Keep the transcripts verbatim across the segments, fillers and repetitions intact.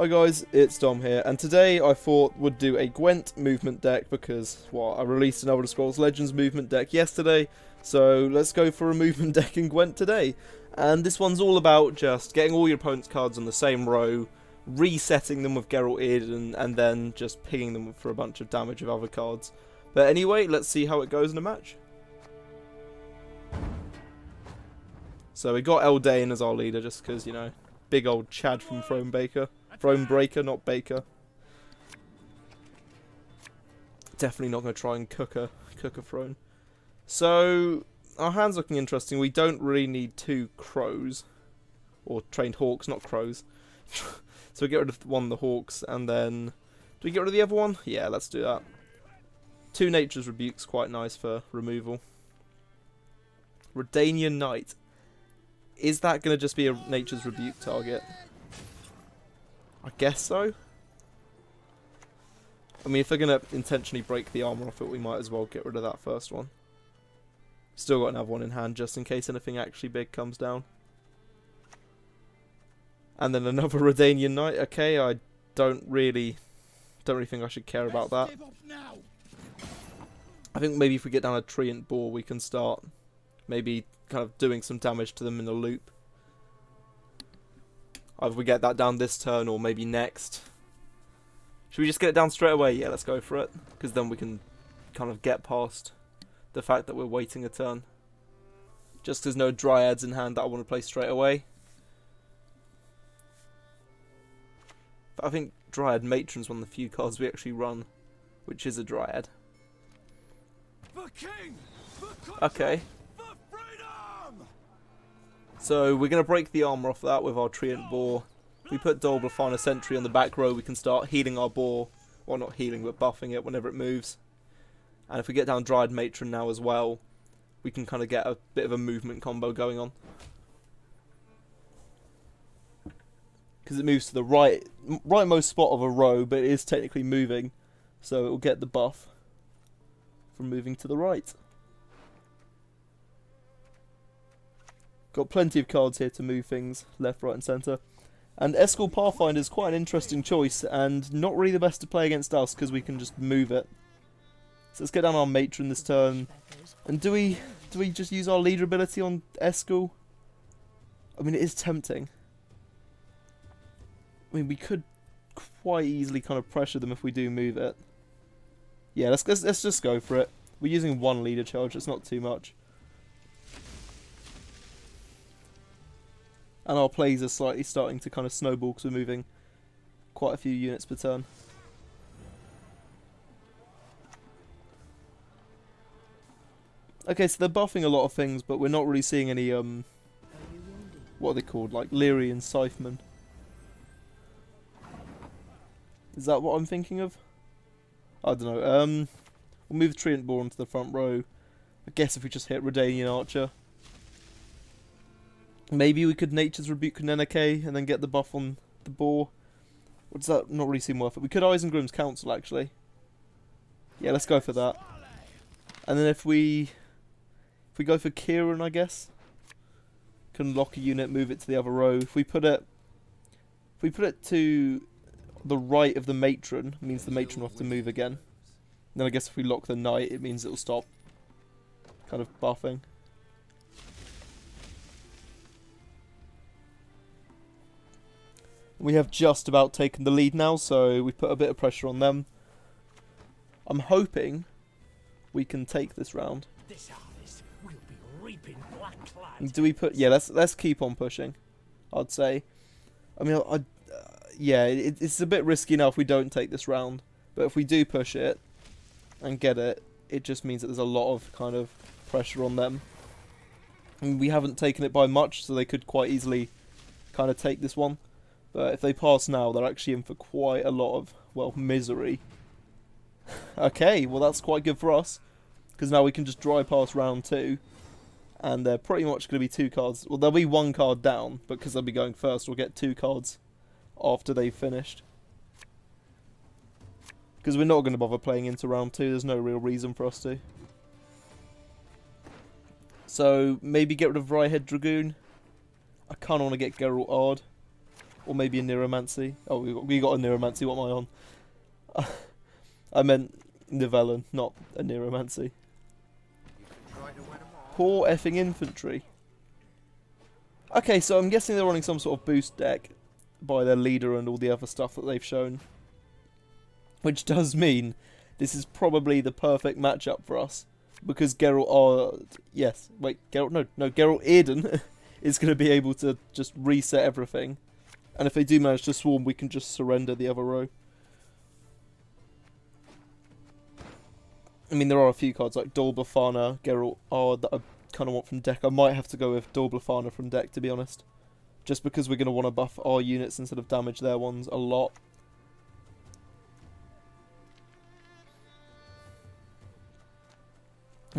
Hi guys, it's Dom here, and today I thought would do a Gwent movement deck because, well, I released an Elder Scrolls Legends movement deck yesterday, so let's go for a movement deck in Gwent today. And this one's all about just getting all your opponent's cards on the same row, resetting them with Geralt Eredin, and then just pinging them for a bunch of damage of other cards. But anyway, let's see how it goes in a match. So we got Eldain as our leader just because, you know, big old Chad from Throne Breaker. Throne Breaker, not Baker. Definitely not going to try and cook a, cook a throne. So, our hand's looking interesting. We don't really need two crows. Or trained hawks, not crows. So we get rid of one of the hawks, and then... do we get rid of the other one? Yeah, let's do that. Two Nature's Rebuke's quite nice for removal. Redanian Knight. Is that going to just be a Nature's Rebuke target? I guess so. I mean, if they're going to intentionally break the armor off it, we might as well get rid of that first one. Still got another one in hand, just in case anything actually big comes down. And then another Redanian Knight. Okay, I don't really, don't really think I should care about that. I think maybe if we get down a Treant Boar, we can start maybe kind of doing some damage to them in a loop. Either we get that down this turn or maybe next. Should we just get it down straight away? Yeah, let's go for it. Because then we can kind of get past the fact that we're waiting a turn. Just there's no Dryads in hand that I want to play straight away. But I think Dryad Matron's one of the few cards we actually run, which is a Dryad. The king, the country, okay. So we're going to break the armor off that with our Treant Boar. We put Dol Blathanna Sentry on the back row, we can start healing our boar. Well, not healing, but buffing it whenever it moves. And if we get down Dryad Matron now as well, we can kind of get a bit of a movement combo going on. Because it moves to the right, rightmost spot of a row, but it is technically moving. So it will get the buff from moving to the right. Got plenty of cards here to move things left, right and centre. And Eskel Pathfinder is quite an interesting choice and not really the best to play against us because we can just move it. So let's get down our Matron this turn. And do we do we just use our leader ability on Eskel? I mean, it is tempting. I mean, we could quite easily kind of pressure them if we do move it. Yeah, let's, let's, let's just go for it. We're using one leader charge, it's not too much. And our plays are slightly starting to kind of snowball because we're moving quite a few units per turn. Okay, so they're buffing a lot of things, but we're not really seeing any, um, what are they called? Like Leary and Scytheman. Is that what I'm thinking of? I don't know. Um, we'll move the Treant Boar into the front row. I guess if we just hit Redanian Archer. Maybe we could Nature's Rebuke Neneke and then get the buff on the boar. Or does that not really seem worth it? We could Isengrim's Council, actually. Yeah, let's go for that. And then if we if we go for Kieran, I guess, can lock a unit, move it to the other row. If we put it if we put it to the right of the Matron, it means the Matron will have to move again. And then I guess if we lock the Knight, it means it'll stop kind of buffing. We have just about taken the lead now, so we put a bit of pressure on them. I'm hoping we can take this round. This harvest will be reaping black clouds. Do we put? Yeah, let's let's keep on pushing. I'd say. I mean, I, uh, yeah, it, it's a bit risky now if we don't take this round, but if we do push it and get it, it just means that there's a lot of kind of pressure on them. And we haven't taken it by much, so they could quite easily kind of take this one. But if they pass now, they're actually in for quite a lot of, well, misery. Okay, well that's quite good for us. Because now we can just dry past round two. And they're pretty much going to be two cards. Well, there'll be one card down, but because they'll be going first, we'll get two cards after they've finished. Because we're not going to bother playing into round two. There's no real reason for us to. So, maybe get rid of Vrihedd Dragoon. I kind of want to get Geralt Ard. Or maybe a Neuromancy. Oh, we got, we got a Neuromancy. What am I on? I meant Nivellen, not a Neuromancy. Poor effing infantry. Okay, so I'm guessing they're running some sort of boost deck by their leader and all the other stuff that they've shown. Which does mean this is probably the perfect matchup for us. Because Geralt, oh, yes, wait, Geralt, no, no, Geralt Eredin is going to be able to just reset everything. And if they do manage to swarm, we can just surrender the other row. I mean, there are a few cards like Dol Blathanna, Geralt, oh, that I kind of want from deck. I might have to go with Dol Blathanna from deck, to be honest. Just because we're going to want to buff our units instead of damage their ones a lot.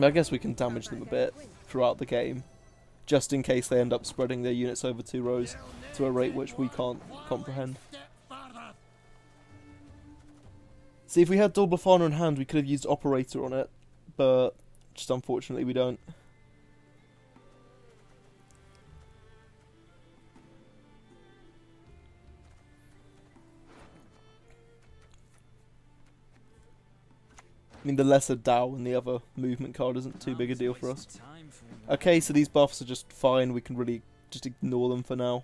I guess we can damage them a bit throughout the game, just in case they end up spreading their units over two rows to a rate which we can't comprehend. See, if we had Dol Blathanna in hand, we could have used Operator on it, but just unfortunately we don't. I mean, the lesser Dao and the other movement card isn't too big a deal for us. Okay, so these buffs are just fine. We can really just ignore them for now.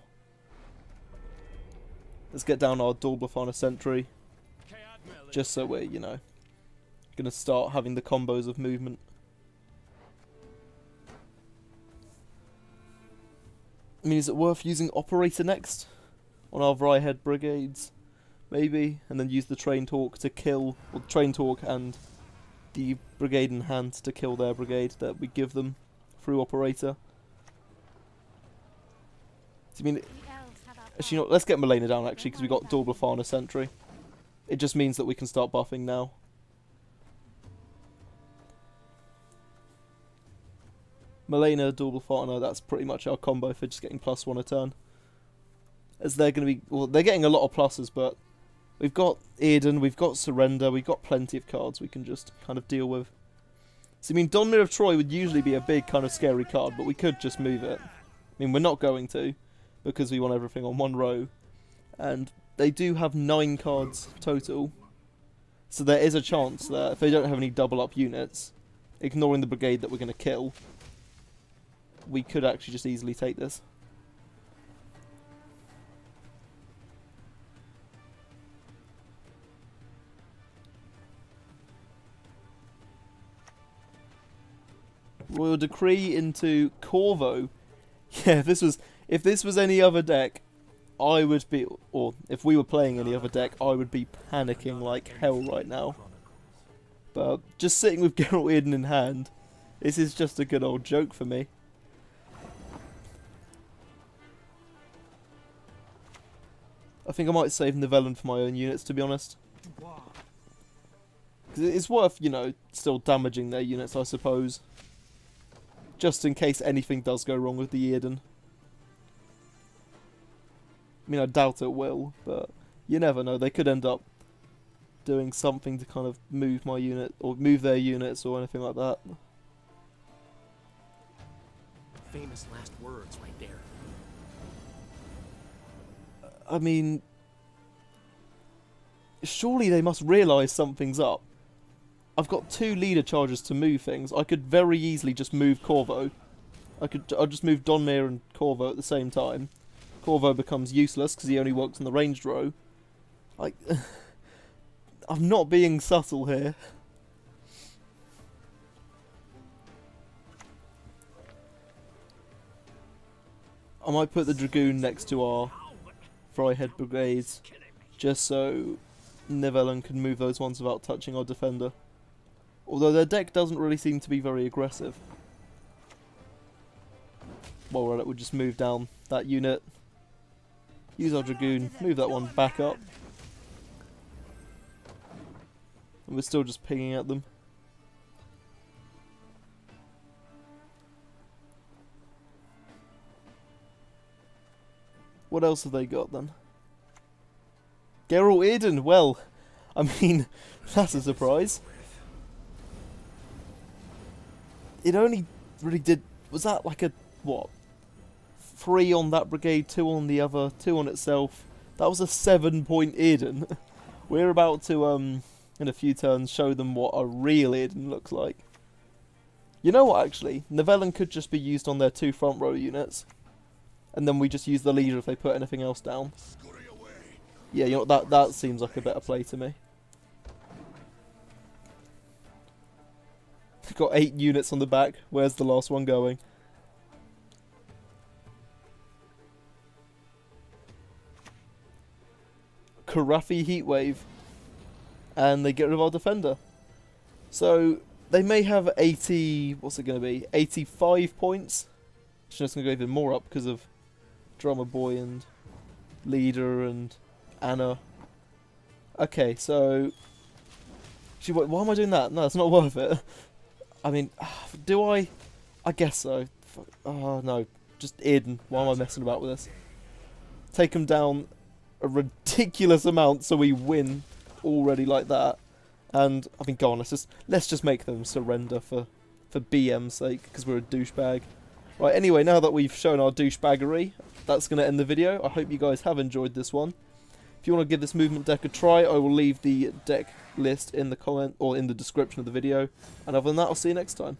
Let's get down our Dol Blathanna Sentry. Just so we're, you know, going to start having the combos of movement. I mean, is it worth using Operator next on our Vrihedd Brigades? Maybe. And then use the Train Talk to kill, or Train Talk and the brigade in hand to kill their brigade that we give them through Operator. So, I mean, actually, you know, let's get Melina down actually, because we got Dol Blathanna Sentry. It just means that we can start buffing now. Melina, Dol Blathanna, that's pretty much our combo for just getting plus one a turn. As they're going to be, well, they're getting a lot of pluses, but we've got Eredin, we've got Surrender, we've got plenty of cards we can just kind of deal with. So, I mean, Donmir of Troy would usually be a big kind of scary card, but we could just move it. I mean, we're not going to, because we want everything on one row. And they do have nine cards total. So there is a chance that if they don't have any double up units, ignoring the brigade that we're going to kill, we could actually just easily take this. Royal Decree into Corvo. Yeah, if this was if this was any other deck, I would be, or if we were playing any other deck, I would be panicking like hell right now. But just sitting with Geralt Eredin in hand, this is just a good old joke for me. I think I might save Nivellen for my own units, to be honest. Because it's worth, you know, still damaging their units, I suppose. Just in case anything does go wrong with the Eredin. I mean, I doubt it will, but you never know. They could end up doing something to kind of move my unit, or move their units, or anything like that. Famous last words right there. I mean, surely they must realise something's up. I've got two leader charges to move things. I could very easily just move Corvo. I could, I'll just move Donmir and Corvo at the same time. Corvo becomes useless because he only works on the ranged row. Like, I'm not being subtle here. I might put the Dragoon next to our Vrihedd Brigades, just so Nivellen can move those ones without touching our Defender. Although their deck doesn't really seem to be very aggressive. Well, we'll just move down that unit. Use our Dragoon, move that one back up. And we're still just pinging at them. What else have they got then? Geralt Eredin, well, I mean, that's a surprise. It only really did, was that like a, what, three on that brigade, two on the other, two on itself, That was a seven-point Eredin. We're about to, um, in a few turns, show them what a real Eredin looks like. You know what, actually? Nivellen could just be used on their two front row units. And then we just use the leader if they put anything else down. Yeah, you know, that, that seems like a better play to me. Got eight units on the back. Where's the last one going? Karafi Heatwave. And they get rid of our defender. So they may have eighty... What's it going to be? eighty-five points. It's just going to go even more up because of Drummer Boy and Leader and Anna. Okay, so... She, why am I doing that? No, it's not worth it. I mean, do I? I guess so. Oh, no. Just Eredin. Why am I messing about with this? Take him down a ridiculous amount so we win already like that. And, I mean, go on. Let's just, let's just make them surrender for, for B M's sake because we're a douchebag. Right, anyway, now that we've shown our douchebaggery, that's going to end the video. I hope you guys have enjoyed this one. If you want to give this movement deck a try, I will leave the deck list in the comment or in the description of the video. And other than that, I'll see you next time.